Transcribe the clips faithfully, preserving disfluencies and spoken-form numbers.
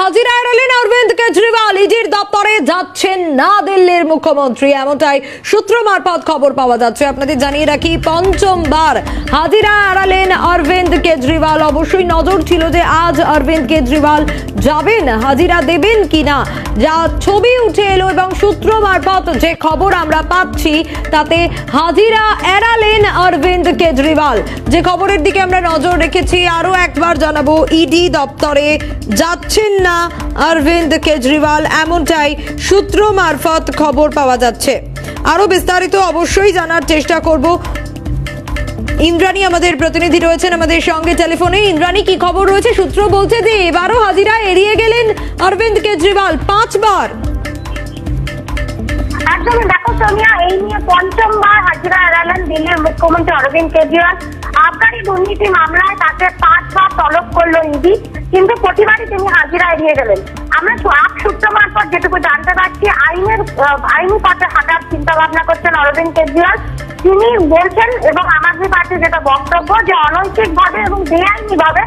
हाजिर आलेन अरविंद केजरीवाल ईडीर दफ्तरे যাচ্ছেন না দিল্লির মুখ্যমন্ত্রী এমনটাই সূত্র মারফত খবর পাওয়া যাচ্ছে। আপনাদের জানিয়ে রাখি পঞ্চমবার হাজিরা আড়ালেন অরবিন্দ কেজরিওয়াল। অবশ্যই নজর ছিল যে আজ অরবিন্দ কেজরিওয়াল যাবেন, হাজিরা দেবেন কিনা, যা ছবি উঠে এলো এবং সূত্র মারফত যে খবর আমরা পাচ্ছি তাতে হাজিরা এড়ালেন অরবিন্দ কেজরিওয়াল। যে খবরের দিকে আমরা নজর রেখেছি আরো একবার জানাবো, ইডি দপ্তরে যাচ্ছেন না অরবিন্দ কেজরিওয়াল এমনটাই সূত্র মারফত খবর পাওয়া যাচ্ছে। আরো বিস্তারিত অবশ্যই জানার চেষ্টা করব। ইন্দ্রাণী আমাদের প্রতিনিধি রয়েছেন আমাদের সঙ্গে টেলিফোনে। ইন্দ্রাণী, কি খবর রয়েছে? সূত্র বলছে যে এবারও হাজিরা এড়িয়ে গেলেন অরবিন্দ কেজরিওয়াল, পাঁচবার। একদম দেখো সোনিয়া, এই নিয়ে পঞ্চমবার হাজিরা এড়ালেন দিল্লির মুখ্যমন্ত্রী অরবিন্দ কেজরিওয়াল। আবগারি দুর্নীতি মামলায় তাকে পাঁচবার তলব করলো ইডি, কিন্তু প্রতিবারই তিনি হাজিরা এড়িয়ে গেলেন। আমরা আপ সূত্র মারফত যেটুকু জানতে পারছি, আইনের আইনি পথে হাঁটার চিন্তা ভাবনা করছেন অরবিন্দ কেজরিওয়াল। তিনি বলছেন এবং আম আদমি পার্টির যেটা বক্তব্য, যে অনৈতিক ভাবে এবং বেআইনি ভাবে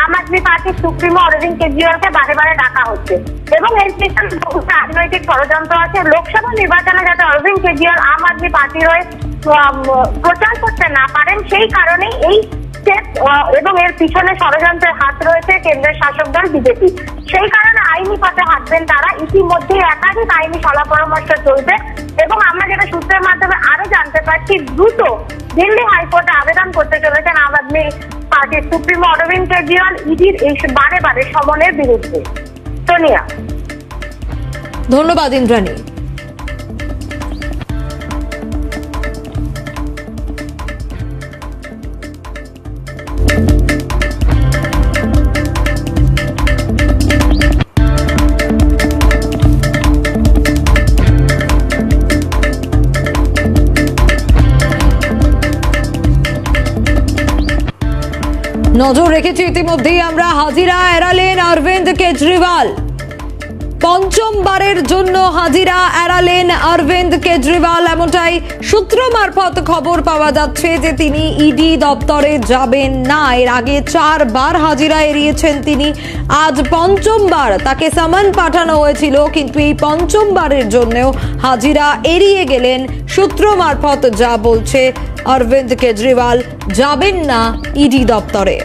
আম আদমি পার্টির সুপ্রিমো অরবিন্দ কেজরিওয়ালকে বারে বারে ডাকা হচ্ছে এবং এর পেছনে বহু রাজনৈতিক ষড়যন্ত্র আছে। লোকসভা নির্বাচনে যাতে অরবিন্দ কেজরিওয়াল আম আদমি পার্টির হয়ে প্রচার করতে না পারেন সেই কারণেই এই স্টেপ এবং এর পিছনে ষড়যন্ত্রের হাত রয়েছে কেন্দ্রের শাসক দল বিজেপি। সেই কারণে আইনি পথে হাঁটবেন তারা। ইতিমধ্যে একাধিক আইনি সলা পরামর্শ চলছে এবং আমরা যেটা সূত্রের মাধ্যমে আরো জানতে পারছি, দ্রুত দিল্লি হাইকোর্টে আবেদন করতে চলেছেন আম আদমি পার্টির সুপ্রিমো অরবিন্দ কেজরিওয়াল ইডির এই বারে বারে সমনের বিরুদ্ধে। সোনিয়া, ধন্যবাদ ইন্দ্রাণী। নজর রেখেছি ইতিমধ্যেই আমরা, হাজিরা এড়ালেন অরবিন্দ কেজরিওয়াল। পঞ্চমবারের জন্য হাজিরা এড়ালেন অরবিন্দ কেজরিওয়াল এমনটাই সূত্র মারফত খবর পাওয়া যাচ্ছে যে তিনি ইডি দপ্তরে যাবেন না। এর আগে চারবার হাজিরা এড়িয়েছেন তিনি, আজ পঞ্চমবার। তাকে সমন পাঠানো হয়েছিল কিন্তু এই পঞ্চমবারের জন্যও হাজিরা এড়িয়ে গেলেন। সূত্র মারফত যা বলছে, অরবিন্দ কেজরিওয়াল যাবেন না ইডি দপ্তরে।